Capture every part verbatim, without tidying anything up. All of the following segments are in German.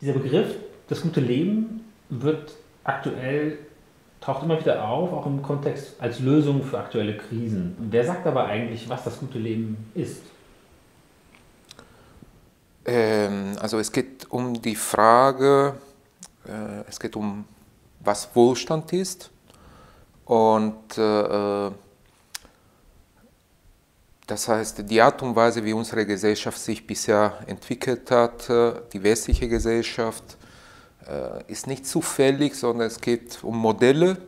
dieser Begriff, das gute Leben, wird aktuell, taucht immer wieder auf, auch im Kontext als Lösung für aktuelle Krisen. Wer sagt aber eigentlich, was das gute Leben ist? Ähm, also es geht um die Frage, äh, es geht um, was Wohlstand ist und äh, das heißt, die Art und Weise, wie unsere Gesellschaft sich bisher entwickelt hat, die westliche Gesellschaft, ist nicht zufällig, sondern es geht um Modelle.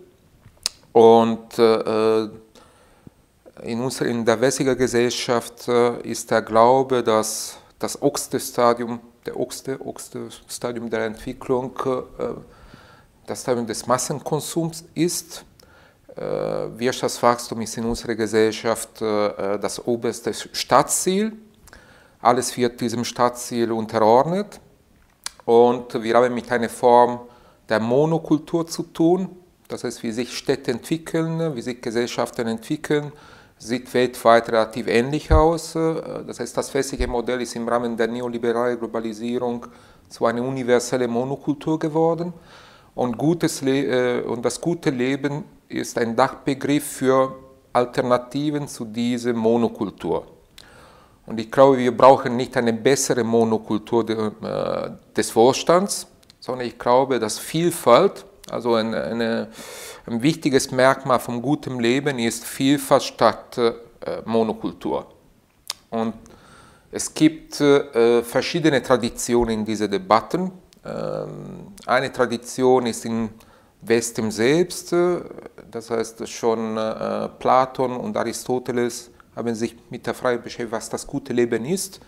Und in unserer, in der westlichen Gesellschaft ist der Glaube, dass das höchste Stadium, der höchste, höchste Stadium der Entwicklung das Stadium des Massenkonsums ist. Wirtschaftswachstum ist in unserer Gesellschaft das oberste Staatsziel. Alles wird diesem Staatsziel unterordnet. Und wir haben mit einer Form der Monokultur zu tun. Das heißt, wie sich Städte entwickeln, wie sich Gesellschaften entwickeln, sieht weltweit relativ ähnlich aus. Das heißt, das westliche Modell ist im Rahmen der neoliberalen Globalisierung zu einer universellen Monokultur geworden. Und, gutes Le und das gute Leben ist ein Dachbegriff für Alternativen zu dieser Monokultur. Und ich glaube, wir brauchen nicht eine bessere Monokultur de, äh, des Wohlstands, sondern ich glaube, dass Vielfalt, also ein, eine, ein wichtiges Merkmal von gutem Leben ist Vielfalt statt äh, Monokultur. Und es gibt äh, verschiedene Traditionen in diesen Debatten. Ähm, eine Tradition ist in Westen selbst, das heißt schon äh, Platon und Aristoteles haben sich mit der Frage beschäftigt, was das gute Leben ist.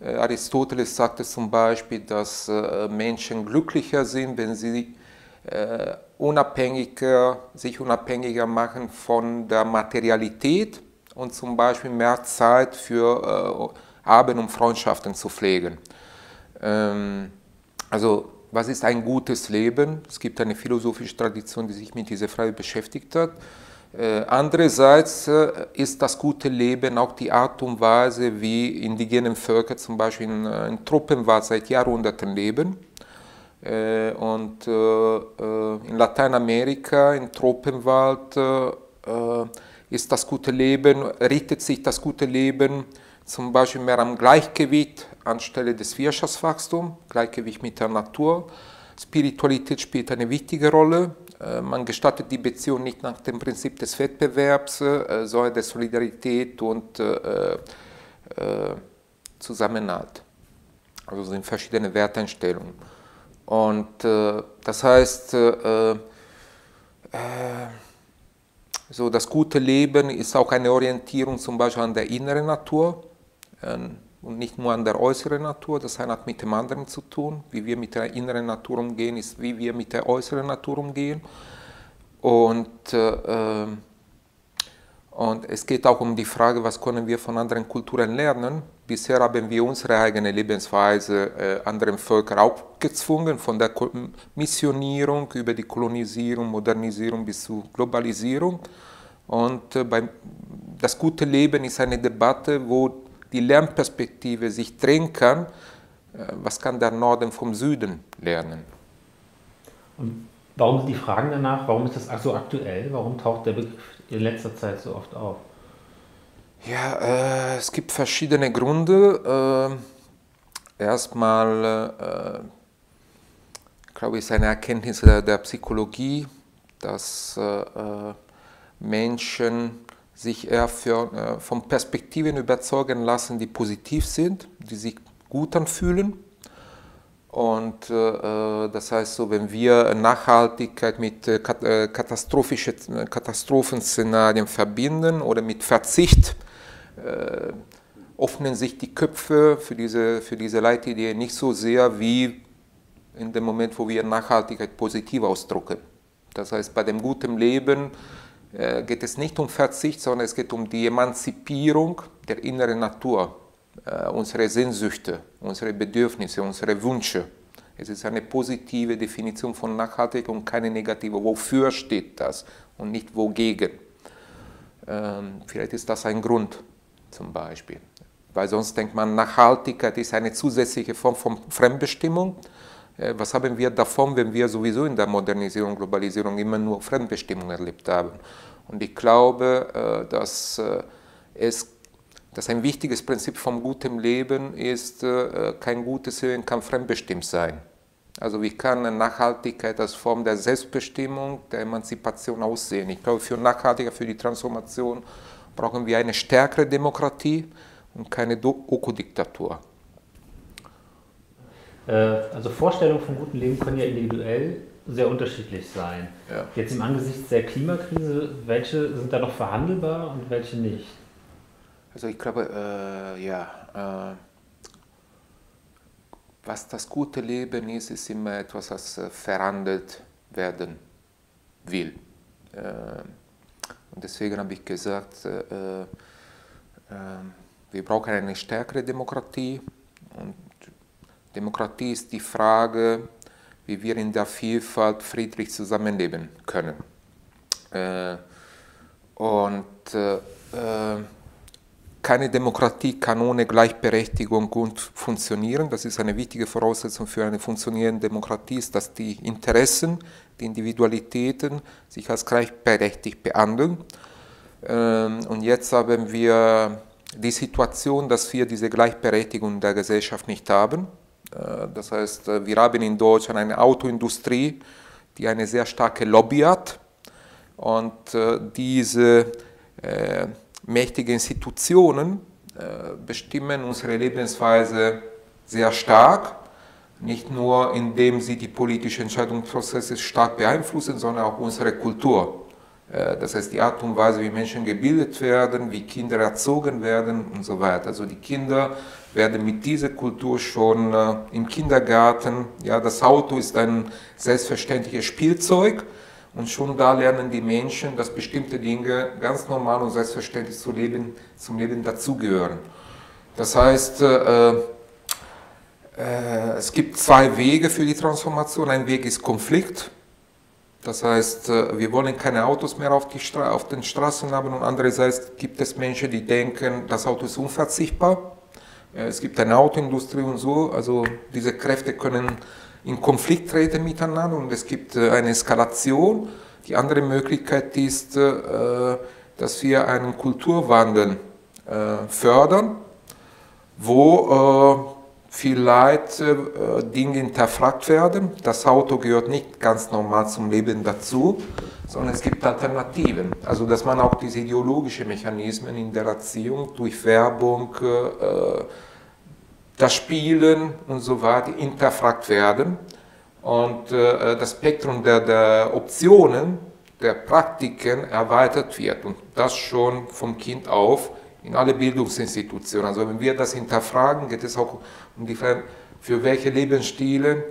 Äh, Aristoteles sagte zum Beispiel, dass äh, Menschen glücklicher sind, wenn sie äh, unabhängiger, sich unabhängiger machen von der Materialität und zum Beispiel mehr Zeit für äh, Abend- und Freundschaften zu pflegen. Ähm, also was ist ein gutes Leben? Es gibt eine philosophische Tradition, die sich mit dieser Frage beschäftigt hat. Äh, andererseits äh, ist das gute Leben auch die Art und Weise, wie indigene Völker zum Beispiel in, in Tropenwald seit Jahrhunderten leben. Äh, und äh, in Lateinamerika, in Tropenwald, äh, ist das gute Leben, richtet sich das gute Leben zum Beispiel mehr am Gleichgewicht anstelle des Wirtschaftswachstums, Gleichgewicht mit der Natur. Spiritualität spielt eine wichtige Rolle. Man gestattet die Beziehung nicht nach dem Prinzip des Wettbewerbs, sondern der Solidarität und äh, äh, Zusammenhalt. Also sind verschiedene Werteinstellungen. Und äh, das heißt, äh, äh, so das gute Leben ist auch eine Orientierung zum Beispiel an der inneren Natur. Äh, Und nicht nur an der äußeren Natur, das eine hat mit dem anderen zu tun. Wie wir mit der inneren Natur umgehen, ist wie wir mit der äußeren Natur umgehen. Und, äh, und es geht auch um die Frage, was können wir von anderen Kulturen lernen. Bisher haben wir unsere eigene Lebensweise äh, anderen Völkern aufgezwungen, von der Missionierung über die Kolonisierung, Modernisierung bis zur Globalisierung. Und äh, beim, das gute Leben ist eine Debatte, wo die Lernperspektive sich drehen kann, was kann der Norden vom Süden lernen. Und warum sind die Fragen danach, warum ist das so aktuell, warum taucht der Begriff in letzter Zeit so oft auf? Ja, äh, es gibt verschiedene Gründe. Äh, erstmal, äh, glaube ich, ist eine Erkenntnis der, der Psychologie, dass äh, Menschen sich eher für, äh, von Perspektiven überzeugen lassen, die positiv sind, die sich gut anfühlen. Und äh, das heißt, so, wenn wir Nachhaltigkeit mit äh, katastrophischen, Katastrophenszenarien verbinden oder mit Verzicht, äh, öffnen sich die Köpfe für diese, für diese Leitidee nicht so sehr wie in dem Moment, wo wir Nachhaltigkeit positiv ausdrücken. Das heißt, bei dem guten Leben geht es nicht um Verzicht, sondern es geht um die Emanzipierung der inneren Natur, äh, unsere Sehnsüchte, unsere Bedürfnisse, unsere Wünsche. Es ist eine positive Definition von Nachhaltigkeit und keine negative. Wofür steht das und nicht wogegen? Ähm, vielleicht ist das ein Grund zum Beispiel, weil sonst denkt man, Nachhaltigkeit ist eine zusätzliche Form von Fremdbestimmung. was haben wir davon, wenn wir sowieso in der Modernisierung, Globalisierung immer nur Fremdbestimmung erlebt haben? Und ich glaube, dass es dass ein wichtiges Prinzip vom guten Leben ist, kein gutes Leben kann fremdbestimmt sein. Also wie kann Nachhaltigkeit als Form der Selbstbestimmung, der Emanzipation aussehen? Ich glaube, für Nachhaltigkeit, für die Transformation brauchen wir eine stärkere Demokratie und keine Ökodiktatur. Also Vorstellungen vom guten Leben können ja individuell sehr unterschiedlich sein. Ja. Jetzt im Angesicht der Klimakrise, welche sind da noch verhandelbar und welche nicht? Also ich glaube, äh, ja, äh, was das gute Leben ist, ist immer etwas, das äh, verhandelt werden will. Äh, und deswegen habe ich gesagt, äh, äh, wir brauchen eine stärkere Demokratie. Und Demokratie ist die Frage, wie wir in der Vielfalt friedlich zusammenleben können. Äh, und äh, äh, Keine Demokratie kann ohne Gleichberechtigung gut funktionieren. Das ist eine wichtige Voraussetzung für eine funktionierende Demokratie, ist, dass die Interessen, die Individualitäten sich als gleichberechtigt behandeln. Und jetzt haben wir die Situation, dass wir diese Gleichberechtigung der Gesellschaft nicht haben. Das heißt, wir haben in Deutschland eine Autoindustrie, die eine sehr starke Lobby hat, und diese mächtige Institutionen äh, bestimmen unsere Lebensweise sehr stark, nicht nur indem sie die politischen Entscheidungsprozesse stark beeinflussen, sondern auch unsere Kultur. Äh, das heißt, die Art und Weise, wie Menschen gebildet werden, wie Kinder erzogen werden und so weiter. Also die Kinder werden mit dieser Kultur schon äh, im Kindergarten, ja, das Auto ist ein selbstverständliches Spielzeug, und schon da lernen die Menschen, dass bestimmte Dinge ganz normal und selbstverständlich zum Leben, zum Leben dazugehören. Das heißt, äh, äh, es gibt zwei Wege für die Transformation. Ein Weg ist Konflikt. Das heißt, wir wollen keine Autos mehr auf, die Stra- auf den Straßen haben. Und andererseits gibt es Menschen, die denken, das Auto ist unverzichtbar. Es gibt eine Autoindustrie und so. Also diese Kräfte können in Konflikt treten miteinander, und es gibt eine Eskalation. Die andere Möglichkeit ist, dass wir einen Kulturwandel fördern, wo vielleicht Dinge hinterfragt werden. Das Auto gehört nicht ganz normal zum Leben dazu, sondern es gibt Alternativen. Also dass man auch diese ideologischen Mechanismen in der Erziehung durch Werbung, das Spielen und so weiter hinterfragt werden, und äh, das Spektrum der, der Optionen, der Praktiken erweitert wird, und das schon vom Kind auf in alle Bildungsinstitutionen. Also wenn wir das hinterfragen, geht es auch um die Frage, für welche Lebensstile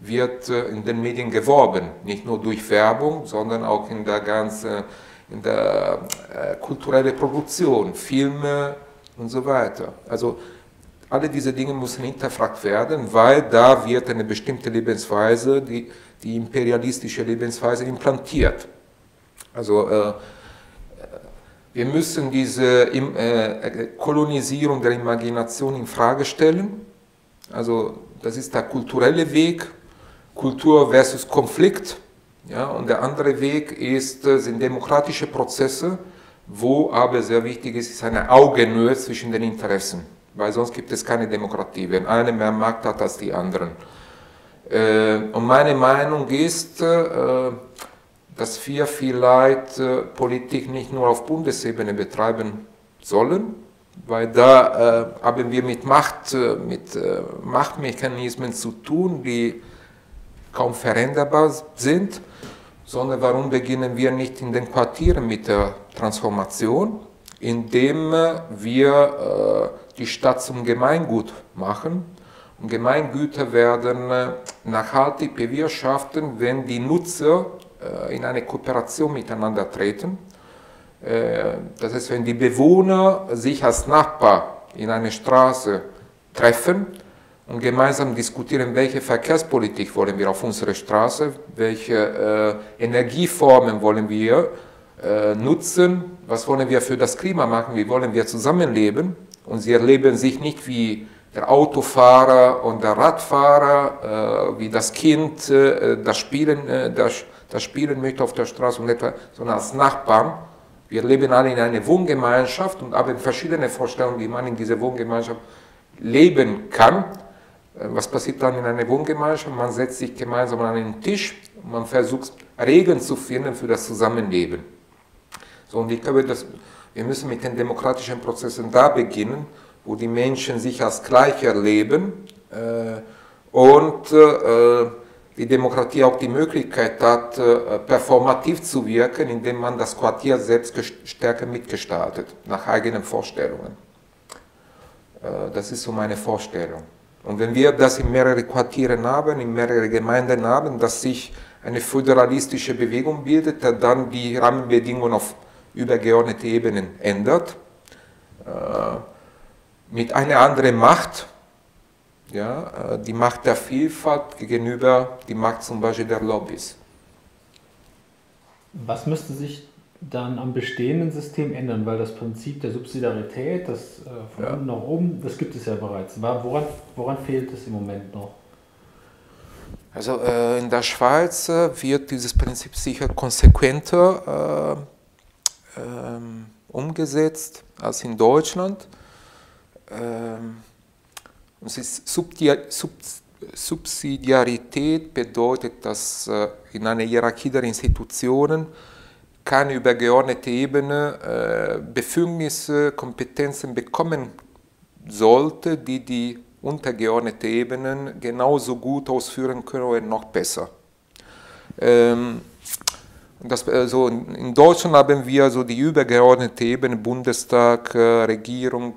wird äh, in den Medien geworben, nicht nur durch Werbung, sondern auch in der ganzen in der, äh, kulturellen Produktion, Filme und so weiter. Also alle diese Dinge müssen hinterfragt werden, weil da wird eine bestimmte Lebensweise, die, die imperialistische Lebensweise, implantiert. Also äh, wir müssen diese äh, Kolonisierung der Imagination in Frage stellen. Also das ist der kulturelle Weg, Kultur versus Konflikt. Ja, und der andere Weg ist, sind demokratische Prozesse, wo aber sehr wichtig ist, ist eine Augenhöhe zwischen den Interessen. Weil sonst gibt es keine Demokratie, wenn eine mehr Macht hat als die anderen. Und meine Meinung ist, dass wir vielleicht Politik nicht nur auf Bundesebene betreiben sollen, weil da haben wir mit Macht, mit Machtmechanismen zu tun, die kaum veränderbar sind, sondern warum beginnen wir nicht in den Quartieren mit der Transformation, indem wir die Stadt zum Gemeingut machen. Und Gemeingüter werden nachhaltig bewirtschaftet, wenn die Nutzer in eine Kooperation miteinander treten. Das heißt, wenn die Bewohner sich als Nachbar in einer Straße treffen und gemeinsam diskutieren, welche Verkehrspolitik wollen wir auf unserer Straße, welche Energieformen wollen wir nutzen, was wollen wir für das Klima machen, wie wollen wir zusammenleben, und sie erleben sich nicht wie der Autofahrer und der Radfahrer, äh, wie das Kind, äh, das, Spielen, äh, das, das Spielen möchte auf der Straße und etwa, sondern als Nachbarn. Wir leben alle in einer Wohngemeinschaft und haben verschiedene Vorstellungen, wie man in dieser Wohngemeinschaft leben kann. Was passiert dann in einer Wohngemeinschaft? Man setzt sich gemeinsam an einen Tisch und man versucht, Regeln zu finden für das Zusammenleben. So, und ich glaube, dass wir müssen mit den demokratischen Prozessen da beginnen, wo die Menschen sich als gleich erleben äh, und äh, die Demokratie auch die Möglichkeit hat, äh, performativ zu wirken, indem man das Quartier selbst stärker mitgestaltet, nach eigenen Vorstellungen. Äh, das ist so meine Vorstellung. Und wenn wir das in mehrere Quartieren haben, in mehrere Gemeinden haben, dass sich eine föderalistische Bewegung bildet, die dann die Rahmenbedingungen auf übergeordnete Ebenen ändert, äh, mit einer anderen Macht, ja, die Macht der Vielfalt gegenüber die Macht zum Beispiel der Lobbys. Was müsste sich dann am bestehenden System ändern? Weil das Prinzip der Subsidiarität, das von ja. unten nach oben, das gibt es ja bereits. Woran, woran fehlt es im Moment noch? Also äh, in der Schweiz wird dieses Prinzip sicher konsequenter äh, äh, umgesetzt als in Deutschland. Äh, Es ist Subsidiarität bedeutet, dass in einer Hierarchie der Institutionen keine übergeordnete Ebene Befugnisse, Kompetenzen bekommen sollte, die die untergeordnete Ebenen genauso gut ausführen können oder noch besser. Das, also in Deutschland haben wir so die übergeordnete Ebene, Bundestag, Regierung,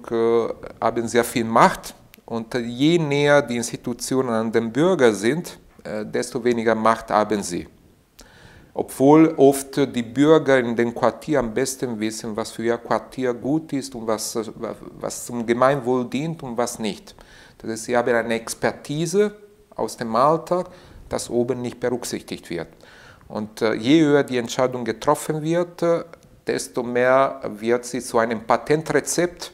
haben sehr viel Macht. Und je näher die Institutionen an den Bürger sind, desto weniger Macht haben sie. Obwohl oft die Bürger in den Quartieren am besten wissen, was für ihr Quartier gut ist und was, was zum Gemeinwohl dient und was nicht. Das heißt, sie haben eine Expertise aus dem Alltag, das oben nicht berücksichtigt wird. Und je höher die Entscheidung getroffen wird, desto mehr wird sie zu einem Patentrezept,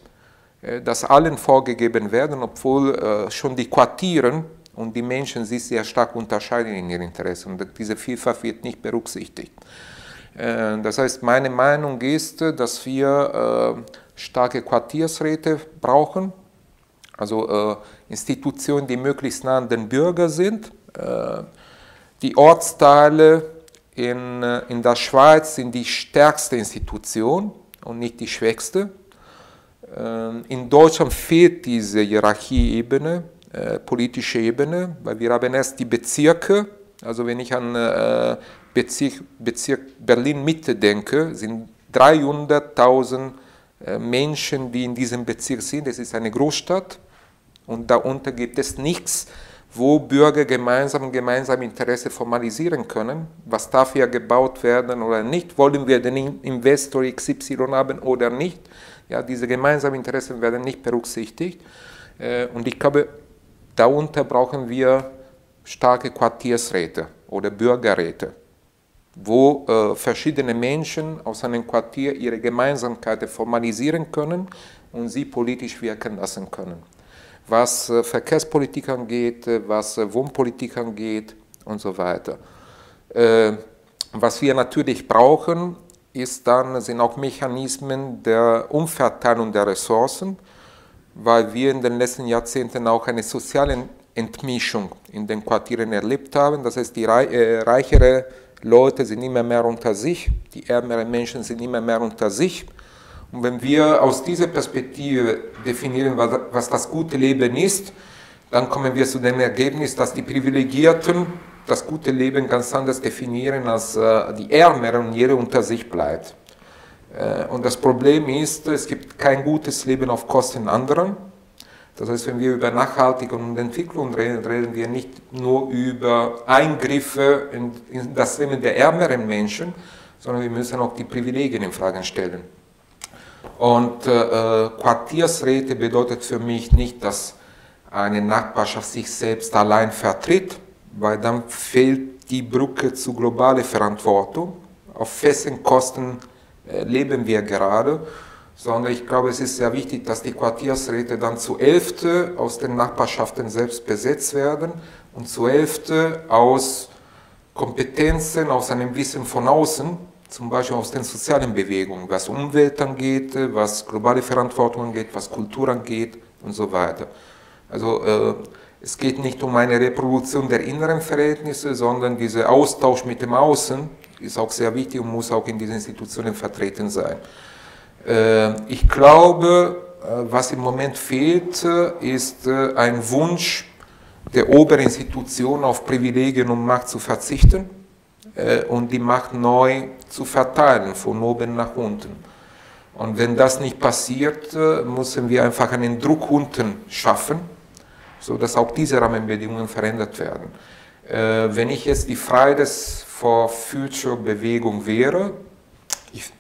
das allen vorgegeben werden, obwohl äh, schon die Quartieren und die Menschen sich sehr stark unterscheiden in ihren Interessen. Und diese Vielfalt wird nicht berücksichtigt. Äh, das heißt, meine Meinung ist, dass wir äh, starke Quartiersräte brauchen, also äh, Institutionen, die möglichst nah an den Bürger sind. Äh, die Ortsteile in, in der Schweiz sind die stärkste Institution und nicht die schwächste. In Deutschland fehlt diese Hierarchieebene, äh, politische Ebene, weil wir haben erst die Bezirke. Also wenn ich an äh, Bezirk, Bezirk Berlin-Mitte denke, sind dreihunderttausend äh, Menschen, die in diesem Bezirk sind. Es ist eine Großstadt und darunter gibt es nichts, wo Bürger gemeinsam gemeinsam Interesse formalisieren können. Was darf hier gebaut werden oder nicht? Wollen wir den Investor X Y haben oder nicht? Ja, diese gemeinsamen Interessen werden nicht berücksichtigt. Und ich glaube, darunter brauchen wir starke Quartiersräte oder Bürgerräte, wo verschiedene Menschen aus einem Quartier ihre Gemeinsamkeiten formalisieren können und sie politisch wirken lassen können. Was Verkehrspolitik angeht, was Wohnpolitik angeht und so weiter. Was wir natürlich brauchen, ist dann, sind auch Mechanismen der Umverteilung der Ressourcen, weil wir in den letzten Jahrzehnten auch eine soziale Entmischung in den Quartieren erlebt haben. Das heißt, die reicheren Leute sind immer mehr unter sich, die ärmeren Menschen sind immer mehr unter sich. Und wenn wir aus dieser Perspektive definieren, was das gute Leben ist, dann kommen wir zu dem Ergebnis, dass die Privilegierten das gute Leben ganz anders definieren als äh, die Ärmeren und jeder unter sich bleibt. Äh, und das Problem ist, es gibt kein gutes Leben auf Kosten anderer. Das heißt, wenn wir über Nachhaltigkeit und Entwicklung reden, reden wir nicht nur über Eingriffe in, in das Leben der ärmeren Menschen, sondern wir müssen auch die Privilegien in Frage stellen. Und äh, Quartiersräte bedeutet für mich nicht, dass eine Nachbarschaft sich selbst allein vertritt, weil dann fehlt die Brücke zur globalen Verantwortung. Auf festen Kosten leben wir gerade, sondern ich glaube, es ist sehr wichtig, dass die Quartiersräte dann zu Hälfte aus den Nachbarschaften selbst besetzt werden und zu Hälfte aus Kompetenzen, aus einem Wissen von außen, zum Beispiel aus den sozialen Bewegungen, was Umwelt angeht, was globale Verantwortung angeht, was Kultur angeht und so weiter. Also äh, es geht nicht um eine Reproduktion der inneren Verhältnisse, sondern dieser Austausch mit dem Außen ist auch sehr wichtig und muss auch in diesen Institutionen vertreten sein. Ich glaube, was im Moment fehlt, ist ein Wunsch der oberen Institutionen, auf Privilegien und Macht zu verzichten und die Macht neu zu verteilen, von oben nach unten. Und wenn das nicht passiert, müssen wir einfach einen Druck unten schaffen, sodass auch diese Rahmenbedingungen verändert werden. Wenn ich jetzt die Fridays for Future Bewegung wäre, ich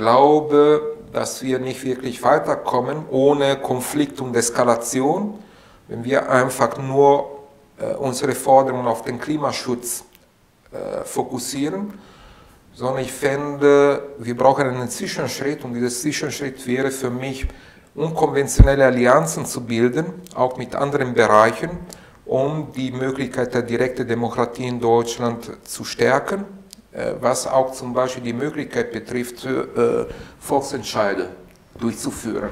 glaube, dass wir nicht wirklich weiterkommen ohne Konflikt und Eskalation, wenn wir einfach nur äh, unsere Forderungen auf den Klimaschutz äh, fokussieren, sondern ich fände, wir brauchen einen Zwischenschritt, und dieser Zwischenschritt wäre für mich, unkonventionelle Allianzen zu bilden, auch mit anderen Bereichen, um die Möglichkeit der direkten Demokratie in Deutschland zu stärken, was auch zum Beispiel die Möglichkeit betrifft, Volksentscheide durchzuführen.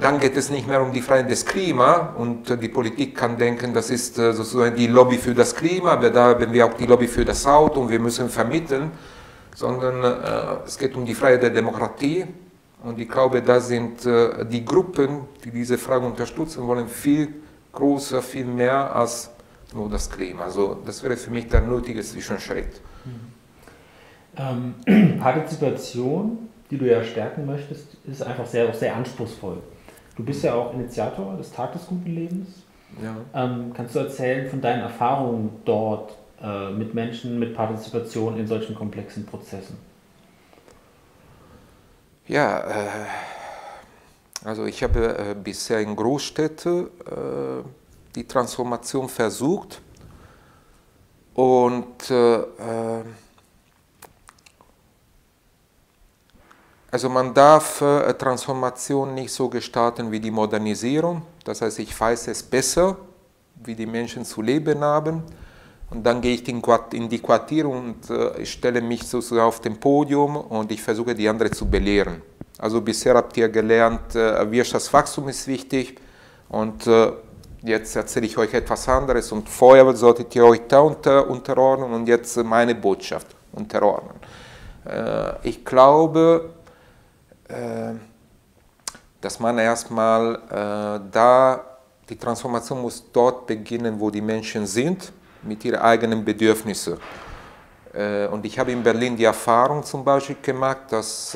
Dann geht es nicht mehr um die Freiheit des Klima, und die Politik kann denken, das ist sozusagen die Lobby für das Klima, aber da haben wir auch die Lobby für das Auto und wir müssen vermitteln, sondern es geht um die Freiheit der Demokratie. Und ich glaube, da sind die Gruppen, die diese Frage unterstützen wollen, viel größer, viel mehr als nur das Klima. Also das wäre für mich der nötige Zwischenschritt. Mhm. Ähm, Partizipation, die du ja stärken möchtest, ist einfach sehr, auch sehr anspruchsvoll. Du bist ja auch Initiator des Tag des guten Lebens. Ja. Ähm, kannst du erzählen von deinen Erfahrungen dort äh, mit Menschen, mit Partizipation in solchen komplexen Prozessen? Ja, äh also ich habe äh, bisher in Großstädten äh, die Transformation versucht, und äh, also man darf äh, Transformation nicht so gestalten wie die Modernisierung, das heißt, ich weiß es besser, wie die Menschen zu leben haben, und dann gehe ich in, in die Quartiere und äh, ich stelle mich sozusagen auf dem Podium und ich versuche, die anderen zu belehren. Also bisher habt ihr gelernt, Wirtschaftswachstum ist wichtig, und jetzt erzähle ich euch etwas anderes, und vorher solltet ihr euch da unterordnen und jetzt meine Botschaft unterordnen. Ich glaube, dass man erstmal da, die Transformation muss dort beginnen, wo die Menschen sind, mit ihren eigenen Bedürfnissen. Und ich habe in Berlin die Erfahrung zum Beispiel gemacht, dass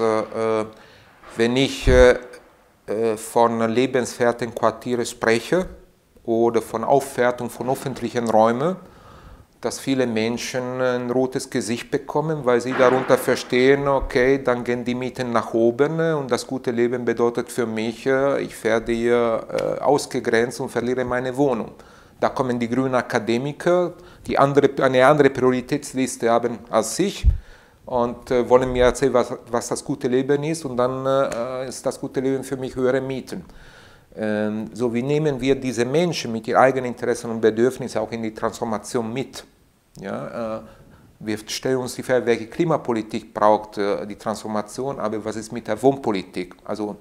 wenn ich äh, von lebenswerten Quartieren spreche oder von Aufwertung von öffentlichen Räumen, dass viele Menschen ein rotes Gesicht bekommen, weil sie darunter verstehen, okay, dann gehen die Mieten nach oben und das gute Leben bedeutet für mich, ich werde hier äh, ausgegrenzt und verliere meine Wohnung. Da kommen die grünen Akademiker, die andere, eine andere Prioritätsliste haben als ich, und äh, wollen mir erzählen, was, was das gute Leben ist, und dann äh, ist das gute Leben für mich höhere Mieten. Ähm, so, wie nehmen wir diese Menschen mit ihren eigenen Interessen und Bedürfnissen auch in die Transformation mit? Ja, äh, wir stellen uns die Frage, welche Klimapolitik braucht äh, die Transformation, aber was ist mit der Wohnpolitik? Also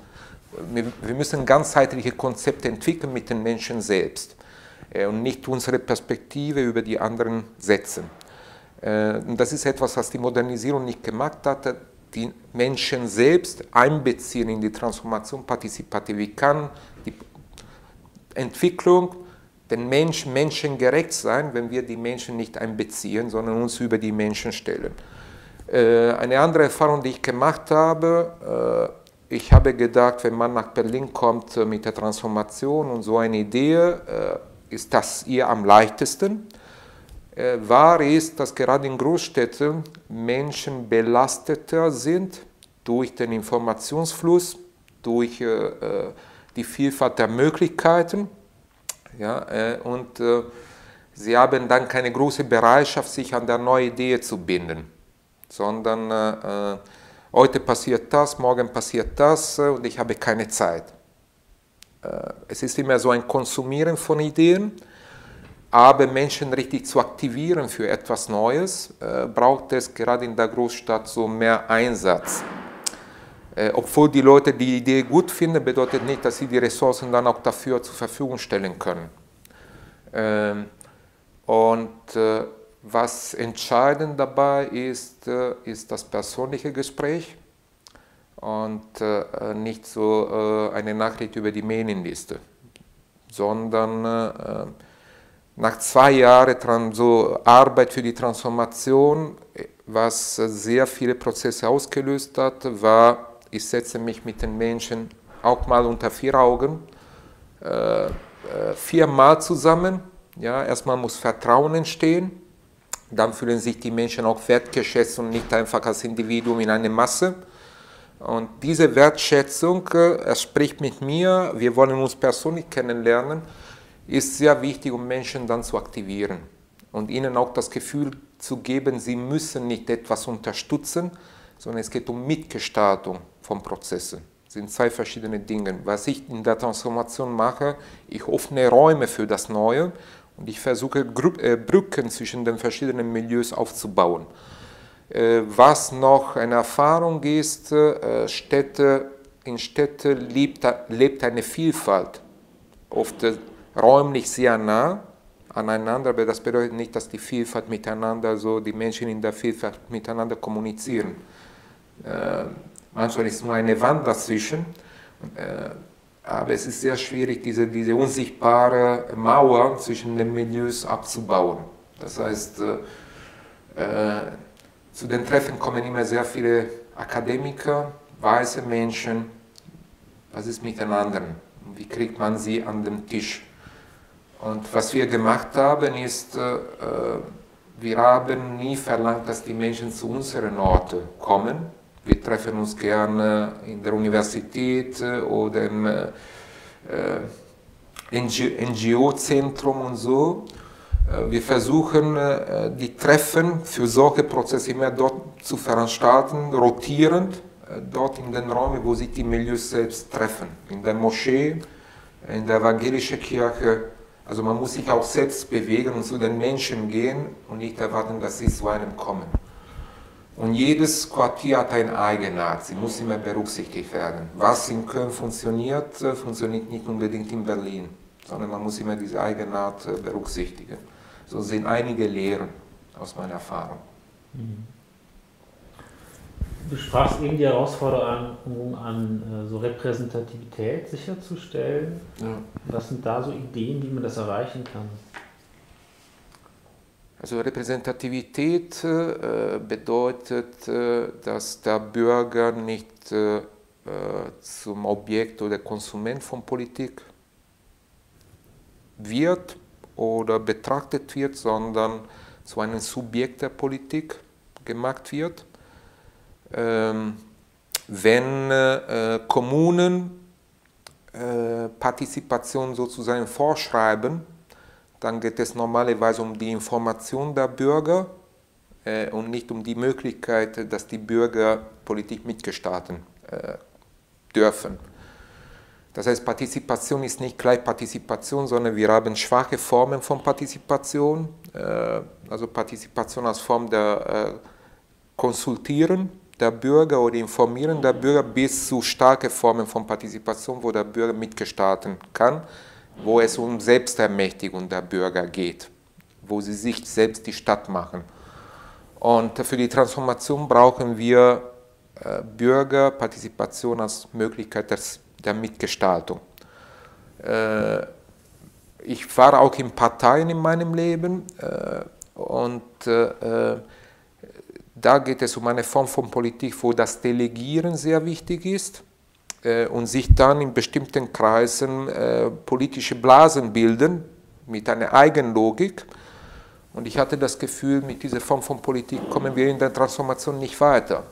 wir, wir müssen ganzheitliche Konzepte entwickeln mit den Menschen selbst äh, und nicht unsere Perspektive über die anderen setzen. Das ist etwas, was die Modernisierung nicht gemacht hat, die Menschen selbst einbeziehen in die Transformation partizipativ. Wie kann die Entwicklung den Menschen menschengerecht sein, wenn wir die Menschen nicht einbeziehen, sondern uns über die Menschen stellen? Eine andere Erfahrung, die ich gemacht habe, ich habe gedacht, wenn man nach Berlin kommt mit der Transformation und so eine Idee, ist das ihr am leichtesten. Wahr ist, dass gerade in Großstädten Menschen belasteter sind durch den Informationsfluss, durch äh, die Vielfalt der Möglichkeiten, ja, äh, und äh, sie haben dann keine große Bereitschaft, sich an der neue Idee zu binden, sondern äh, heute passiert das, morgen passiert das und ich habe keine Zeit. Es ist immer so ein Konsumieren von Ideen, aber Menschen richtig zu aktivieren für etwas Neues, braucht es gerade in der Großstadt so mehr Einsatz. Obwohl die Leute die Idee gut finden, bedeutet nicht, dass sie die Ressourcen dann auch dafür zur Verfügung stellen können. Und was entscheidend dabei ist, ist das persönliche Gespräch und nicht so eine Nachricht über die Mailingliste, sondern nach zwei Jahren so Arbeit für die Transformation, was sehr viele Prozesse ausgelöst hat, war, ich setze mich mit den Menschen auch mal unter vier Augen, äh, viermal zusammen. Ja, erstmal muss Vertrauen entstehen, dann fühlen sich die Menschen auch wertgeschätzt und nicht einfach als Individuum in eine Masse. Und diese Wertschätzung, er spricht mit mir, wir wollen uns persönlich kennenlernen, ist sehr wichtig, um Menschen dann zu aktivieren und ihnen auch das Gefühl zu geben, sie müssen nicht etwas unterstützen, sondern es geht um Mitgestaltung von Prozessen. Das sind zwei verschiedene Dinge. Was ich in der Transformation mache, ich öffne Räume für das Neue und ich versuche Brücken zwischen den verschiedenen Milieus aufzubauen. Was noch eine Erfahrung ist, Städte, in Städten lebt, lebt eine Vielfalt, oft räumlich sehr nah aneinander, aber das bedeutet nicht, dass die Vielfalt miteinander, so die Menschen in der Vielfalt miteinander kommunizieren. Äh, manchmal ist nur eine Wand dazwischen, äh, aber es ist sehr schwierig, diese, diese unsichtbare Mauer zwischen den Milieus abzubauen. Das heißt, äh, äh, zu den Treffen kommen immer sehr viele Akademiker, weiße Menschen. Was ist mit den anderen? Wie kriegt man sie an den Tisch? Und was wir gemacht haben, ist, äh, wir haben nie verlangt, dass die Menschen zu unseren Orten kommen. Wir treffen uns gerne in der Universität oder im äh, N G O-Zentrum und so. Wir versuchen, die Treffen für solche Prozesse immer dort zu veranstalten, rotierend, dort in den Räumen, wo sich die Milieus selbst treffen. In der Moschee, in der evangelischen Kirche. Also man muss sich auch selbst bewegen und zu den Menschen gehen und nicht erwarten, dass sie zu einem kommen. Und jedes Quartier hat eine Eigenart, sie muss immer berücksichtigt werden. Was in Köln funktioniert, funktioniert nicht unbedingt in Berlin, sondern man muss immer diese Eigenart berücksichtigen. So sind einige Lehren aus meiner Erfahrung. Du sprachst eben die Herausforderung an, so Repräsentativität sicherzustellen. Ja. Was sind da so Ideen, wie man das erreichen kann? Also Repräsentativität äh, bedeutet, äh, dass der Bürger nicht äh, zum Objekt oder Konsument von Politik wird oder betrachtet wird, sondern zu einem Subjekt der Politik gemacht wird. Ähm, wenn äh, Kommunen äh, Partizipation sozusagen vorschreiben, dann geht es normalerweise um die Information der Bürger äh, und nicht um die Möglichkeit, dass die Bürger Politik mitgestalten äh, dürfen. Das heißt, Partizipation ist nicht gleich Partizipation, sondern wir haben schwache Formen von Partizipation, äh, also Partizipation als Form der äh, Konsultieren der Bürger oder Informieren der Bürger bis zu starke Formen von Partizipation, wo der Bürger mitgestalten kann, wo es um Selbstermächtigung der Bürger geht, wo sie sich selbst die Stadt machen. Und für die Transformation brauchen wir Bürgerpartizipation als Möglichkeit der Mitgestaltung. Ich war auch in Parteien in meinem Leben und da geht es um eine Form von Politik, wo das Delegieren sehr wichtig ist äh, und sich dann in bestimmten Kreisen äh, politische Blasen bilden mit einer Eigenlogik. Und ich hatte das Gefühl, mit dieser Form von Politik kommen wir in der Transformation nicht weiter.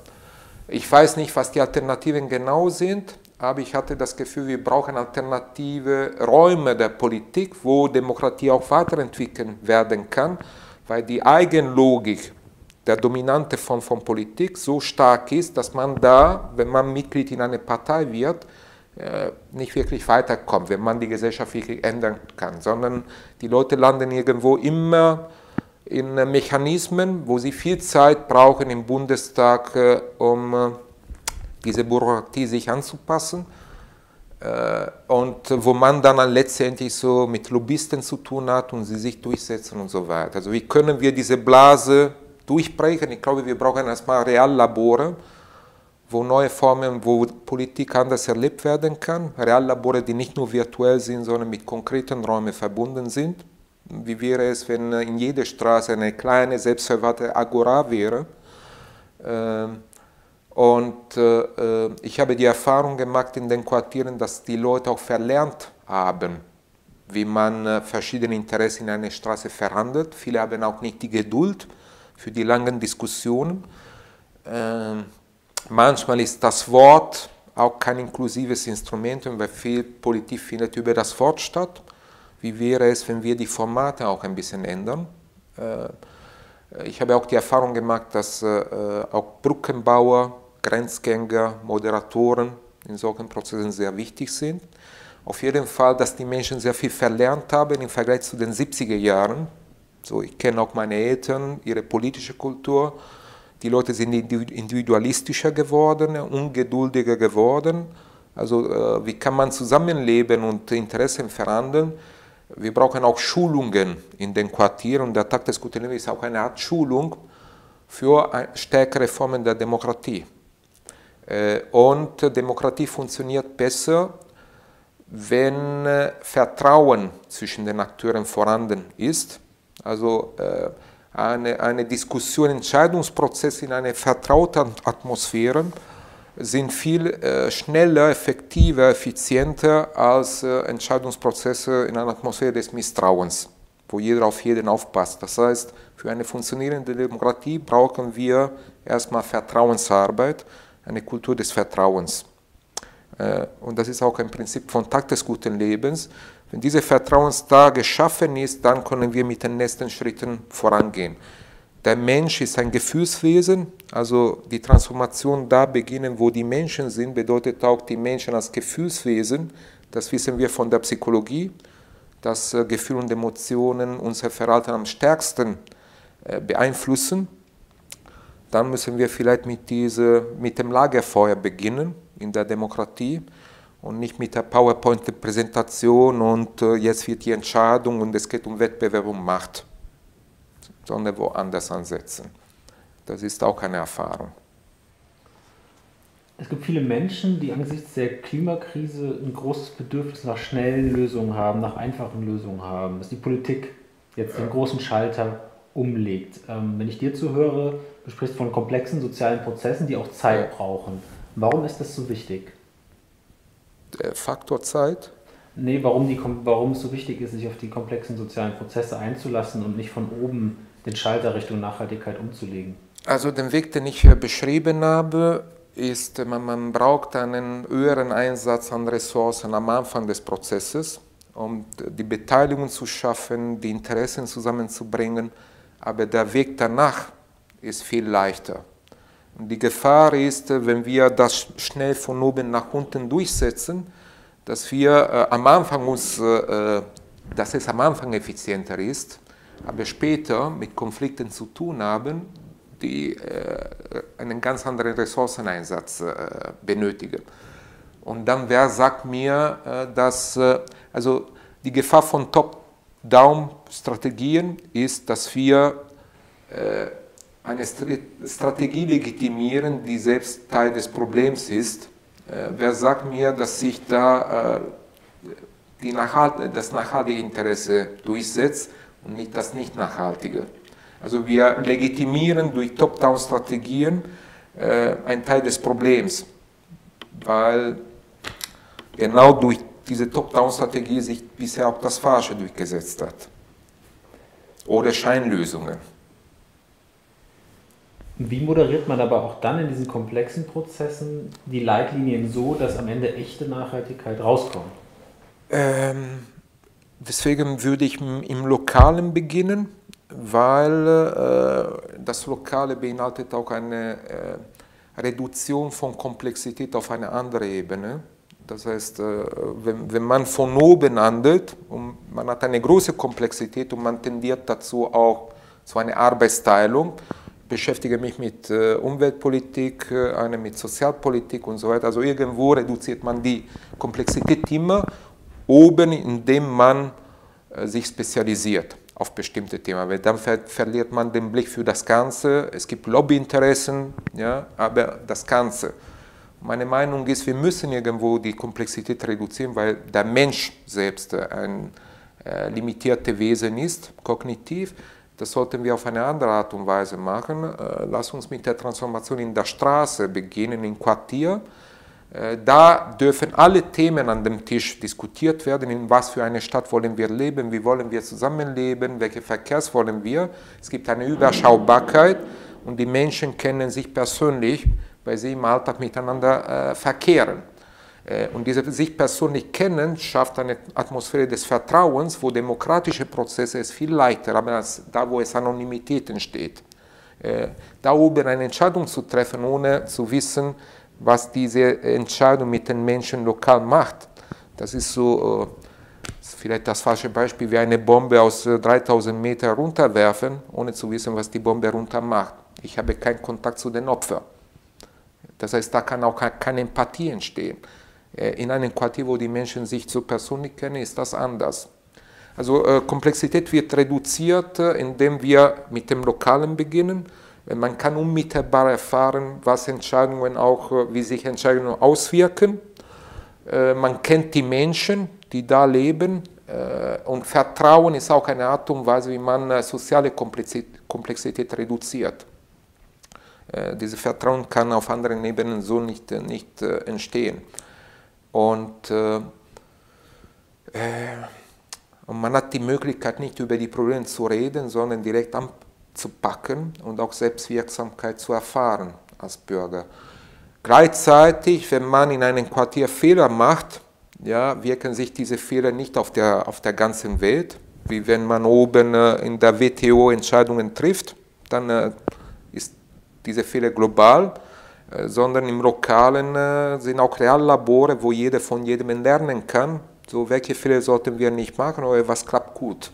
Ich weiß nicht, was die Alternativen genau sind, aber ich hatte das Gefühl, wir brauchen alternative Räume der Politik, wo Demokratie auch weiterentwickelt werden kann, weil die Eigenlogik der dominante Form von Politik so stark ist, dass man da, wenn man Mitglied in einer Partei wird, nicht wirklich weiterkommt, wenn man die Gesellschaft wirklich ändern kann, sondern die Leute landen irgendwo immer in Mechanismen, wo sie viel Zeit brauchen im Bundestag, um diese Bürokratie sich anzupassen und wo man dann letztendlich so mit Lobbyisten zu tun hat und sie sich durchsetzen und so weiter. Also wie können wir diese Blase durchbrechen? Ich glaube, wir brauchen erstmal Reallabore, wo neue Formen, wo Politik anders erlebt werden kann. Reallabore, die nicht nur virtuell sind, sondern mit konkreten Räumen verbunden sind. Wie wäre es, wenn in jeder Straße eine kleine, selbstverwahrte Agora wäre? Und ich habe die Erfahrung gemacht in den Quartieren, dass die Leute auch verlernt haben, wie man verschiedene Interessen in einer Straße verhandelt. Viele haben auch nicht die Geduld für die langen Diskussionen. Manchmal ist das Wort auch kein inklusives Instrument, weil viel Politik findet über das Wort statt. Wie wäre es, wenn wir die Formate auch ein bisschen ändern? Ich habe auch die Erfahrung gemacht, dass auch Brückenbauer, Grenzgänger, Moderatoren in solchen Prozessen sehr wichtig sind. Auf jeden Fall, dass die Menschen sehr viel verlernt haben im Vergleich zu den siebziger Jahren. So, ich kenne auch meine Eltern, ihre politische Kultur. Die Leute sind individualistischer geworden, ungeduldiger geworden. Also wie kann man zusammenleben und Interessen verändern? Wir brauchen auch Schulungen in den Quartieren und der Tag des guten Lebens ist auch eine Art Schulung für stärkere Formen der Demokratie. Und Demokratie funktioniert besser, wenn Vertrauen zwischen den Akteuren vorhanden ist. Also Eine, eine Diskussion, Entscheidungsprozess in einer vertrauten Atmosphäre sind viel äh, schneller, effektiver, effizienter als äh, Entscheidungsprozesse in einer Atmosphäre des Misstrauens, wo jeder auf jeden aufpasst. Das heißt, für eine funktionierende Demokratie brauchen wir erstmal Vertrauensarbeit, eine Kultur des Vertrauens. Äh, und das ist auch ein Prinzip von Tag des guten Lebens. Wenn diese Vertrauenslage geschaffen ist, dann können wir mit den nächsten Schritten vorangehen. Der Mensch ist ein Gefühlswesen, also die Transformation da beginnen, wo die Menschen sind, bedeutet auch die Menschen als Gefühlswesen. Das wissen wir von der Psychologie, dass Gefühle und Emotionen unser Verhalten am stärksten beeinflussen. Dann müssen wir vielleicht mit, diese, mit dem Lagerfeuer beginnen in der Demokratie. Und nicht mit der PowerPoint-Präsentation und äh, jetzt wird die Entscheidung und es geht um Wettbewerb und Macht, sondern woanders ansetzen. Das ist auch eine Erfahrung. Es gibt viele Menschen, die angesichts der Klimakrise ein großes Bedürfnis nach schnellen Lösungen haben, nach einfachen Lösungen haben, dass die Politik jetzt den großen Schalter umlegt. Ähm, wenn ich dir zuhöre, du sprichst von komplexen sozialen Prozessen, die auch Zeit brauchen. Warum ist das so wichtig? Faktor Zeit? Nee, warum, die, warum es so wichtig ist, sich auf die komplexen sozialen Prozesse einzulassen und nicht von oben den Schalter Richtung Nachhaltigkeit umzulegen. Also den Weg, den ich beschrieben habe, ist, man, man braucht einen höheren Einsatz an Ressourcen am Anfang des Prozesses, um die Beteiligung zu schaffen, die Interessen zusammenzubringen, aber der Weg danach ist viel leichter. Die Gefahr ist, wenn wir das schnell von oben nach unten durchsetzen, dass wir äh, am Anfang uns, äh, dass es am Anfang effizienter ist, aber später mit Konflikten zu tun haben, die äh, einen ganz anderen Ressourceneinsatz äh, benötigen. Und dann wer sagt mir, äh, dass äh, also die Gefahr von Top-Down-Strategien ist, dass wir äh, eine Strategie legitimieren, die selbst Teil des Problems ist. Äh, wer sagt mir, dass sich da äh, die nachhalt das nachhaltige Interesse durchsetzt und nicht das nicht nachhaltige? Also wir legitimieren durch Top-Down-Strategien äh, einen Teil des Problems, weil genau durch diese Top-Down-Strategie sich bisher auch das Falsche durchgesetzt hat. Oder Scheinlösungen. Wie moderiert man aber auch dann in diesen komplexen Prozessen die Leitlinien so, dass am Ende echte Nachhaltigkeit rauskommt? Ähm, deswegen würde ich im Lokalen beginnen. weil äh, das Lokale beinhaltet auch eine äh, Reduktion von Komplexität auf eine andere Ebene. Das heißt, äh, wenn, wenn man von oben handelt, und man hat eine große Komplexität und man tendiert dazu auch zu einer Arbeitsteilung. Ich beschäftige mich mit äh, Umweltpolitik, äh, eine mit Sozialpolitik und so weiter. Also irgendwo reduziert man die Komplexität immer oben, indem man äh, sich spezialisiert auf bestimmte Themen, weil dann ver verliert man den Blick für das Ganze. Es gibt Lobbyinteressen, ja, aber das Ganze. Meine Meinung ist, wir müssen irgendwo die Komplexität reduzieren, weil der Mensch selbst ein äh, limitiertes Wesen ist, kognitiv. Das sollten wir auf eine andere Art und Weise machen. Äh, lass uns mit der Transformation in der Straße beginnen, im Quartier. Äh, da dürfen alle Themen an dem Tisch diskutiert werden. In was für eine Stadt wollen wir leben? Wie wollen wir zusammenleben? Welche Verkehrs wollen wir? Es gibt eine Überschaubarkeit und die Menschen kennen sich persönlich, weil sie im Alltag miteinander äh, verkehren. Äh, und diese sich persönlich kennen, schafft eine Atmosphäre des Vertrauens, wo demokratische Prozesse es viel leichter haben, als da, wo es Anonymität entsteht. Äh, da oben eine Entscheidung zu treffen, ohne zu wissen, was diese Entscheidung mit den Menschen lokal macht, das ist so, äh, ist vielleicht das falsche Beispiel, wie eine Bombe aus äh, dreitausend Meter runterwerfen, ohne zu wissen, was die Bombe runter macht. Ich habe keinen Kontakt zu den Opfern. Das heißt, da kann auch keine Empathie entstehen. In einem Quartier, wo die Menschen sich so persönlich kennen, ist das anders. Also äh, Komplexität wird reduziert, indem wir mit dem Lokalen beginnen. Man kann unmittelbar erfahren, was Entscheidungen auch, wie sich Entscheidungen auswirken. Äh, man kennt die Menschen, die da leben. Äh, und Vertrauen ist auch eine Art und Weise, wie man äh, soziale Komplexität, Komplexität reduziert. Äh, dieses Vertrauen kann auf anderen Ebenen so nicht, nicht äh, entstehen. Und, äh, äh, und man hat die Möglichkeit, nicht über die Probleme zu reden, sondern direkt anzupacken und auch Selbstwirksamkeit zu erfahren als Bürger. Gleichzeitig, wenn man in einem Quartier Fehler macht, ja, wirken sich diese Fehler nicht auf der, auf der ganzen Welt, wie wenn man oben äh, in der W T O Entscheidungen trifft, dann äh, ist diese Fehler global, äh, sondern im Lokalen äh, sind auch Reallabore, wo jeder von jedem lernen kann. So, welche Fehler sollten wir nicht machen oder was klappt gut?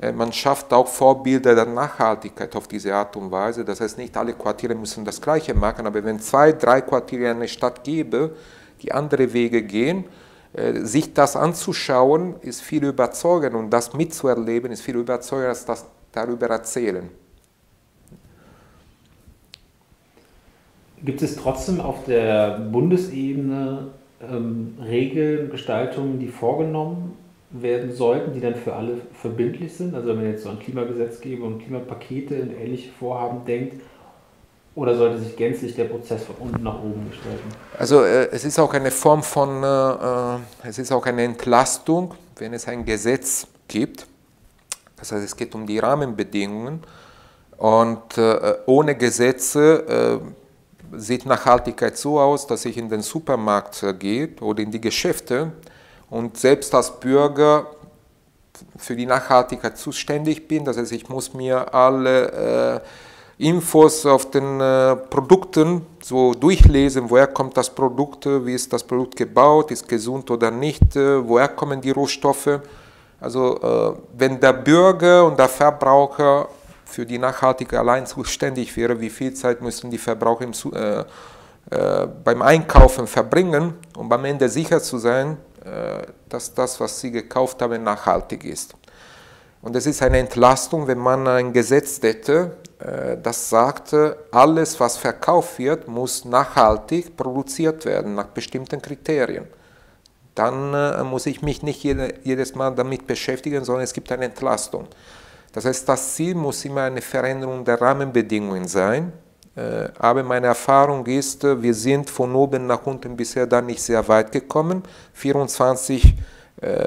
Äh, man schafft auch Vorbilder der Nachhaltigkeit auf diese Art und Weise. Das heißt, nicht alle Quartiere müssen das Gleiche machen, aber wenn zwei, drei Quartiere in einer Stadt gäbe, die andere Wege gehen, äh, sich das anzuschauen, ist viel überzeugender und das mitzuerleben, ist viel überzeugender als das darüber erzählen. Gibt es trotzdem auf der Bundesebene ähm, Regeln, Gestaltungen, die vorgenommen werden sollten, die dann für alle verbindlich sind? Also wenn man jetzt so an Klimagesetzgebung und Klimapakete und ähnliche Vorhaben denkt, oder sollte sich gänzlich der Prozess von unten nach oben gestalten? Also äh, es ist auch eine Form von, äh, es ist auch eine Entlastung, wenn es ein Gesetz gibt. Das heißt, es geht um die Rahmenbedingungen und äh, ohne Gesetze äh, sieht Nachhaltigkeit so aus, dass ich in den Supermarkt gehe oder in die Geschäfte und selbst als Bürger für die Nachhaltigkeit zuständig bin. Das heißt, ich muss mir alle äh, Infos auf den äh, Produkten so durchlesen, woher kommt das Produkt, wie ist das Produkt gebaut, ist gesund oder nicht, äh, woher kommen die Rohstoffe. Also äh, wenn der Bürger und der Verbraucher für die Nachhaltigkeit allein zuständig wäre, wie viel Zeit müssen die Verbraucher im, äh, äh, beim Einkaufen verbringen, um am Ende sicher zu sein, äh, dass das, was sie gekauft haben, nachhaltig ist. Und es ist eine Entlastung, wenn man ein Gesetz hätte, äh, das sagt, alles, was verkauft wird, muss nachhaltig produziert werden, nach bestimmten Kriterien. Dann äh, muss ich mich nicht jede, jedes Mal damit beschäftigen, sondern es gibt eine Entlastung. Das heißt, das Ziel muss immer eine Veränderung der Rahmenbedingungen sein. Aber meine Erfahrung ist, wir sind von oben nach unten bisher da nicht sehr weit gekommen. vierundzwanzig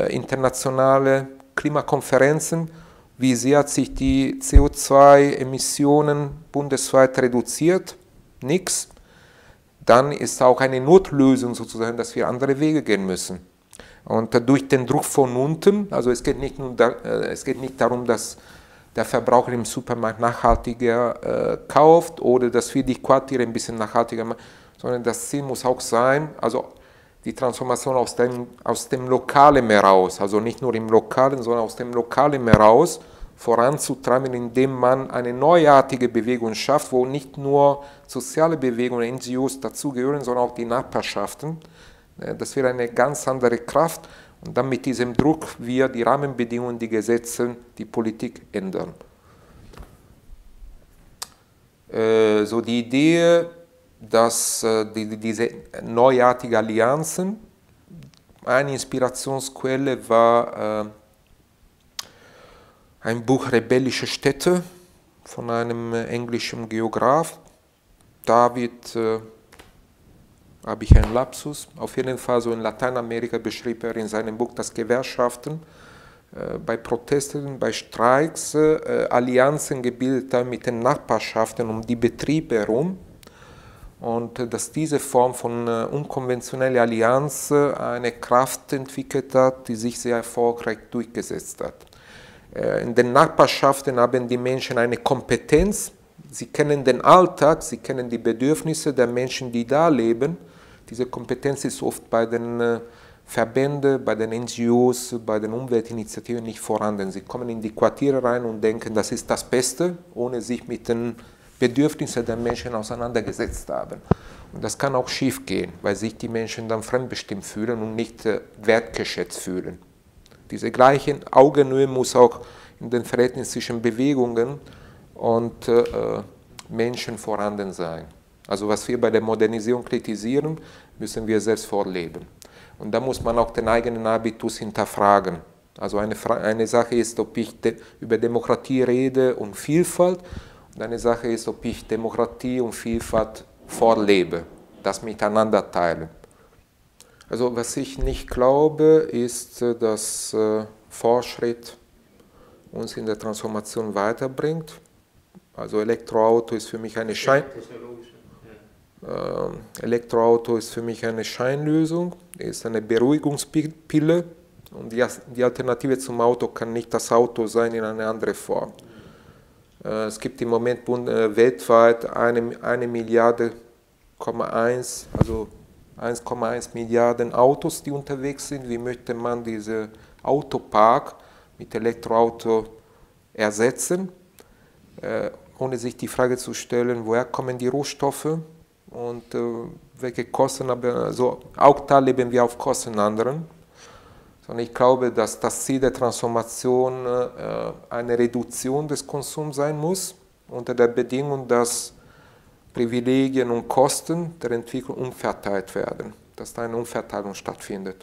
internationale Klimakonferenzen. Wie sehr hat sich die C O zwei Emissionen bundesweit reduziert? Nix. Dann ist auch eine Notlösung sozusagen, dass wir andere Wege gehen müssen. Und durch den Druck von unten, also es geht nicht, nur da, es geht nicht darum, dass der Verbraucher im Supermarkt nachhaltiger äh, kauft oder dass wir die Quartiere ein bisschen nachhaltiger machen, sondern das Ziel muss auch sein, also die Transformation aus dem, aus dem Lokalen heraus, also nicht nur im Lokalen, sondern aus dem Lokalen heraus voranzutreiben, indem man eine neuartige Bewegung schafft, wo nicht nur soziale Bewegungen, N G Os dazugehören, sondern auch die Nachbarschaften. Das wäre eine ganz andere Kraft und dann mit diesem Druck wir die Rahmenbedingungen, die Gesetze, die Politik ändern. Äh, so die Idee, dass äh, die, diese neuartigen Allianzen, eine Inspirationsquelle war äh, ein Buch Rebellische Städte von einem äh, englischen Geograf, David äh, habe ich einen Lapsus, auf jeden Fall so in Lateinamerika beschrieb er in seinem Buch, dass Gewerkschaften äh, bei Protesten, bei Streiks äh, Allianzen gebildet haben mit den Nachbarschaften um die Betriebe herum und äh, dass diese Form von äh, unkonventioneller Allianz äh, eine Kraft entwickelt hat, die sich sehr erfolgreich durchgesetzt hat. Äh, in den Nachbarschaften haben die Menschen eine Kompetenz, sie kennen den Alltag, sie kennen die Bedürfnisse der Menschen, die da leben. Diese Kompetenz ist oft bei den Verbänden, bei den N G Os, bei den Umweltinitiativen nicht vorhanden. Sie kommen in die Quartiere rein und denken, das ist das Beste, ohne sich mit den Bedürfnissen der Menschen auseinandergesetzt haben. Und das kann auch schief gehen, weil sich die Menschen dann fremdbestimmt fühlen und nicht wertgeschätzt fühlen. Diese gleiche Augenhöhe muss auch in den Verhältnissen zwischen Bewegungen und äh, Menschen vorhanden sein. Also was wir bei der Modernisierung kritisieren, müssen wir selbst vorleben. Und da muss man auch den eigenen Habitus hinterfragen. Also eine, Fra eine Sache ist, ob ich de über Demokratie rede und Vielfalt, und eine Sache ist, ob ich Demokratie und Vielfalt vorlebe, das miteinander teile. Also was ich nicht glaube, ist, dass äh, Fortschritt uns in der Transformation weiterbringt. Also Elektroauto ist für mich eine Schein ja. Elektroauto ist für mich eine Scheinlösung, ist eine Beruhigungspille und die Alternative zum Auto kann nicht das Auto sein in einer anderen Form. Ja. Es gibt im Moment weltweit eine, eine Milliarde, eins, also eins Komma eins Milliarden Autos, die unterwegs sind. Wie möchte man diesen Autopark mit Elektroauto ersetzen? Äh, ohne sich die Frage zu stellen, woher kommen die Rohstoffe und äh, welche Kosten, aber also auch da leben wir auf Kosten anderen. Sondern ich glaube, dass das Ziel der Transformation äh, eine Reduktion des Konsums sein muss, unter der Bedingung, dass Privilegien und Kosten der Entwicklung umverteilt werden, dass da eine Umverteilung stattfindet.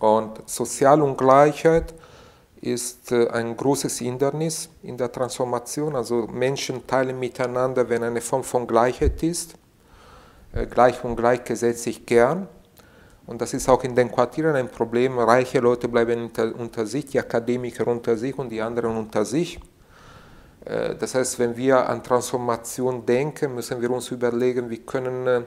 Und soziale Ungleichheit ist ein großes Hindernis in der Transformation. Also Menschen teilen miteinander, wenn eine Form von Gleichheit ist. Gleich und gleich gesetzt sich gern. Und das ist auch in den Quartieren ein Problem. Reiche Leute bleiben unter sich, die Akademiker unter sich und die anderen unter sich. Das heißt, wenn wir an Transformation denken, müssen wir uns überlegen, wie können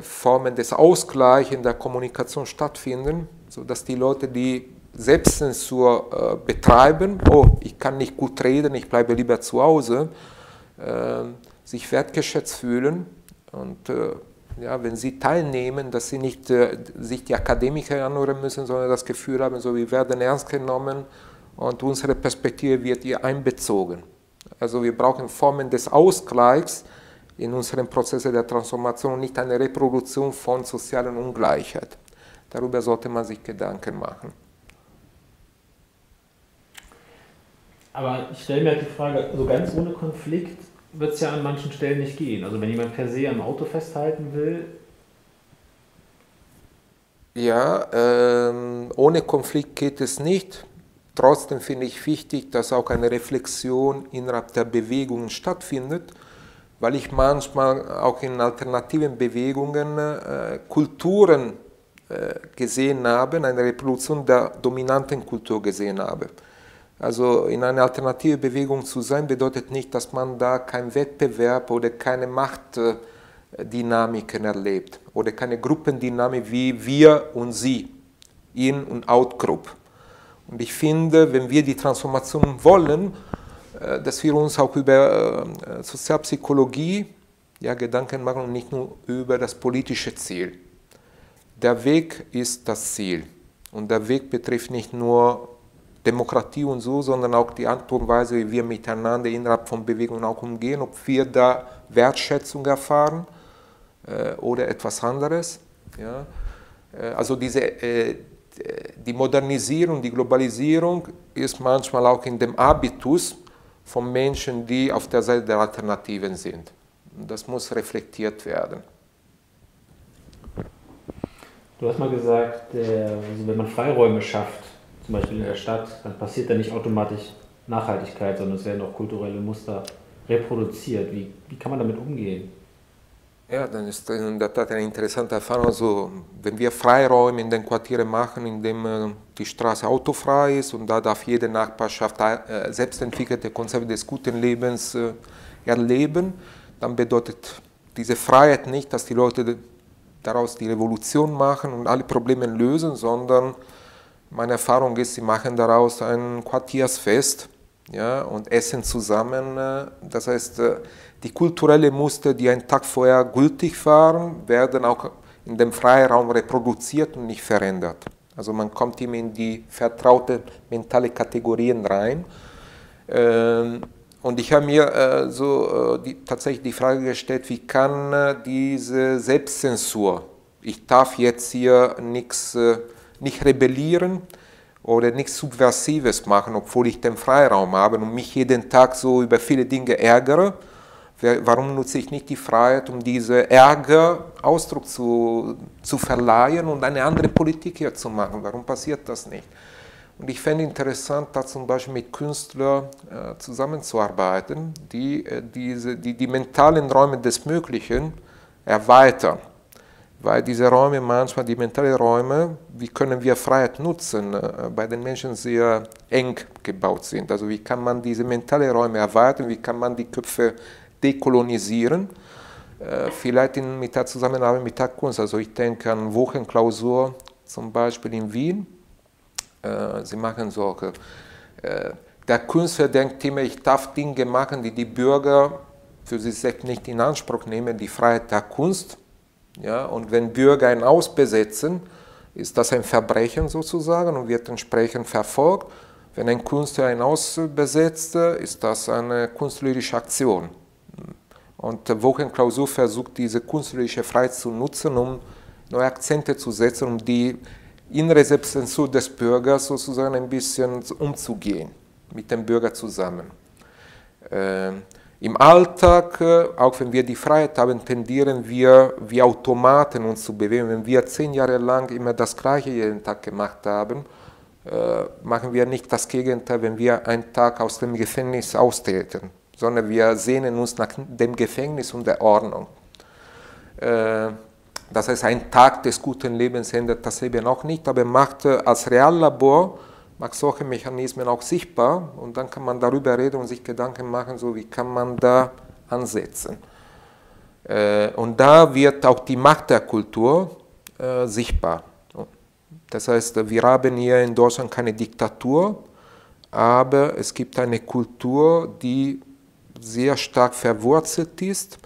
Formen des Ausgleichs in der Kommunikation stattfinden, sodass die Leute, die Selbstzensur äh, betreiben, oh, ich kann nicht gut reden, ich bleibe lieber zu Hause, äh, sich wertgeschätzt fühlen und äh, ja, wenn sie teilnehmen, dass sie nicht äh, sich die Akademiker anhören müssen, sondern das Gefühl haben, so, wir werden ernst genommen und unsere Perspektive wird hier einbezogen. Also wir brauchen Formen des Ausgleichs in unseren Prozessen der Transformation und nicht eine Reproduktion von sozialen Ungleichheit. Darüber sollte man sich Gedanken machen. Aber ich stelle mir halt die Frage, so ganz ohne Konflikt wird es ja an manchen Stellen nicht gehen. Also wenn jemand per se am Auto festhalten will... Ja, ähm, ohne Konflikt geht es nicht. Trotzdem finde ich wichtig, dass auch eine Reflexion innerhalb der Bewegungen stattfindet, weil ich manchmal auch in alternativen Bewegungen äh, Kulturen äh, gesehen habe, eine Reproduktion der dominanten Kultur gesehen habe. Also in einer alternativen Bewegung zu sein, bedeutet nicht, dass man da keinen Wettbewerb oder keine Machtdynamiken erlebt oder keine Gruppendynamik wie wir und sie, In- und Out-Group. Und ich finde, wenn wir die Transformation wollen, dass wir uns auch über Sozialpsychologie ja, Gedanken machen und nicht nur über das politische Ziel. Der Weg ist das Ziel. Und der Weg betrifft nicht nur Demokratie und so, sondern auch die Art und Weise, wie wir miteinander innerhalb von Bewegungen auch umgehen, ob wir da Wertschätzung erfahren äh, oder etwas anderes. Ja? Äh, also diese, äh, die Modernisierung, die Globalisierung ist manchmal auch in dem Habitus von Menschen, die auf der Seite der Alternativen sind. Das muss reflektiert werden. Du hast mal gesagt, der, also wenn man Freiräume schafft, zum Beispiel in der Stadt, dann passiert da nicht automatisch Nachhaltigkeit, sondern es werden auch kulturelle Muster reproduziert. Wie, wie kann man damit umgehen? Ja, dann ist das in der Tat eine interessante Erfahrung. Also, wenn wir Freiräume in den Quartieren machen, in dem die Straße autofrei ist und da darf jede Nachbarschaft selbst entwickelte Konzepte des guten Lebens erleben, dann bedeutet diese Freiheit nicht, dass die Leute daraus die Revolution machen und alle Probleme lösen, sondern meine Erfahrung ist, sie machen daraus ein Quartiersfest, ja, und essen zusammen. Das heißt, die kulturellen Muster, die einen Tag vorher gültig waren, werden auch in dem Freiraum reproduziert und nicht verändert. Also man kommt immer in die vertraute mentale Kategorien rein. Ähm, Und ich habe mir äh, so, äh, die, tatsächlich die Frage gestellt, wie kann äh, diese Selbstzensur, ich darf jetzt hier nichts, äh, nicht rebellieren oder nichts Subversives machen, obwohl ich den Freiraum habe und mich jeden Tag so über viele Dinge ärgere, warum nutze ich nicht die Freiheit, um diese Ärger Ausdruck zu, zu verleihen und eine andere Politik hier zu machen, warum passiert das nicht? Und ich fände interessant, da zum Beispiel mit Künstlern äh, zusammenzuarbeiten, die, äh, diese, die die mentalen Räume des Möglichen erweitern. Weil diese Räume manchmal, die mentalen Räume, wie können wir Freiheit nutzen, äh, bei den Menschen sehr eng gebaut sind. Also wie kann man diese mentalen Räume erweitern, wie kann man die Köpfe dekolonisieren, äh, vielleicht in, mit der Zusammenarbeit mit der Kunst. Also ich denke an Wochenklausur zum Beispiel in Wien. Sie machen solche. Der Künstler denkt immer, ich darf Dinge machen, die die Bürger für sich selbst nicht in Anspruch nehmen, die Freiheit der Kunst. Ja, und wenn Bürger ein Haus besetzen, ist das ein Verbrechen sozusagen und wird entsprechend verfolgt. Wenn ein Künstler ein Haus besetzt, ist das eine künstlerische Aktion. Und Wochenklausur versucht, diese künstlerische Freiheit zu nutzen, um neue Akzente zu setzen, um die innere Selbstzensur des Bürgers sozusagen ein bisschen umzugehen, mit dem Bürger zusammen. Äh, Im Alltag, auch wenn wir die Freiheit haben, tendieren wir wie Automaten uns zu bewegen. Wenn wir zehn Jahre lang immer das Gleiche jeden Tag gemacht haben, äh, machen wir nicht das Gegenteil, wenn wir einen Tag aus dem Gefängnis austreten, sondern wir sehnen uns nach dem Gefängnis und der Ordnung. Äh, Das heißt, ein Tag des guten Lebens ändert das Leben auch nicht, aber macht als Reallabor, macht solche Mechanismen auch sichtbar und dann kann man darüber reden und sich Gedanken machen, so wie kann man da ansetzen. Und da wird auch die Macht der Kultur äh, sichtbar. Das heißt, wir haben hier in Deutschland keine Diktatur, aber es gibt eine Kultur, die sehr stark verwurzelt ist,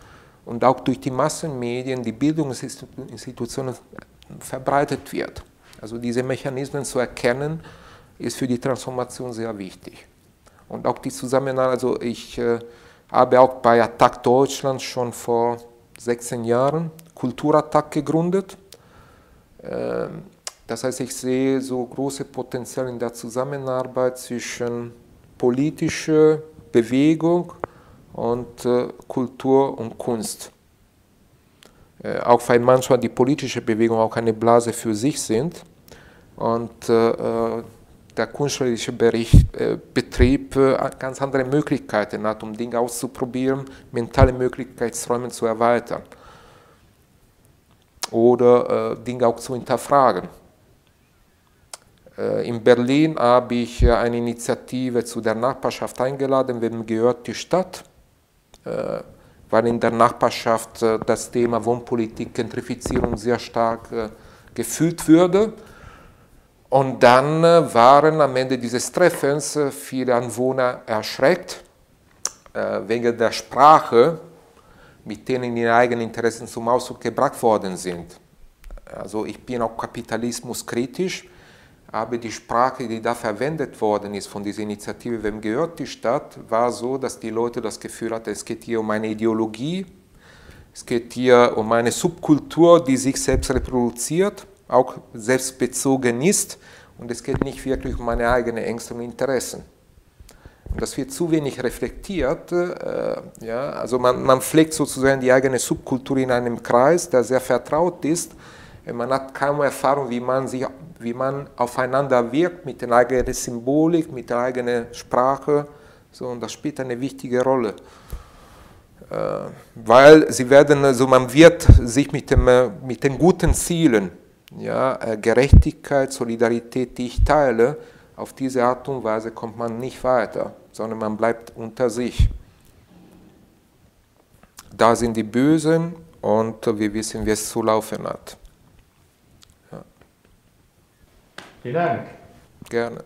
und auch durch die Massenmedien, die Bildungsinstitutionen verbreitet wird. Also diese Mechanismen zu erkennen, ist für die Transformation sehr wichtig. Und auch die Zusammenarbeit, also ich äh, habe auch bei Attac Deutschland schon vor sechzehn Jahren Kulturattac gegründet. Ähm, das heißt, ich sehe so große Potenzial in der Zusammenarbeit zwischen politischer Bewegung und äh, Kultur und Kunst. Äh, auch weil manchmal die politische Bewegung auch eine Blase für sich sind und äh, der künstlerische Bericht, äh, Betrieb äh, ganz andere Möglichkeiten hat, um Dinge auszuprobieren, mentale Möglichkeitsräume zu erweitern oder äh, Dinge auch zu hinterfragen. In Berlin habe ich eine Initiative zu der Nachbarschaft eingeladen, wem gehört die Stadt, weil in der Nachbarschaft das Thema Wohnpolitik, Gentrifizierung sehr stark gefühlt würde. Und dann waren am Ende dieses Treffens viele Anwohner erschreckt, äh, wegen der Sprache, mit denen ihre eigenen Interessen zum Ausdruck gebracht worden sind. Also ich bin auch kapitalismuskritisch, aber die Sprache, die da verwendet worden ist von dieser Initiative Wem gehört die Stadt, war so, dass die Leute das Gefühl hatten, es geht hier um eine Ideologie, es geht hier um eine Subkultur, die sich selbst reproduziert, auch selbstbezogen ist, und es geht nicht wirklich um meine eigenen Ängste und Interessen. Und das wird zu wenig reflektiert. Äh, ja, also man, man pflegt sozusagen die eigene Subkultur in einem Kreis, der sehr vertraut ist. Man hat kaum Erfahrung, wie man, sich, wie man aufeinander wirkt mit der eigenen Symbolik, mit der eigenen Sprache. So, und das spielt eine wichtige Rolle. Äh, weil sie werden, also man wird sich mit, dem, mit den guten Zielen, ja, Gerechtigkeit, Solidarität, die ich teile, auf diese Art und Weise kommt man nicht weiter, sondern man bleibt unter sich. Da sind die Bösen und wir wissen, wie es zu laufen hat. Ja. Vielen Dank. Gerne.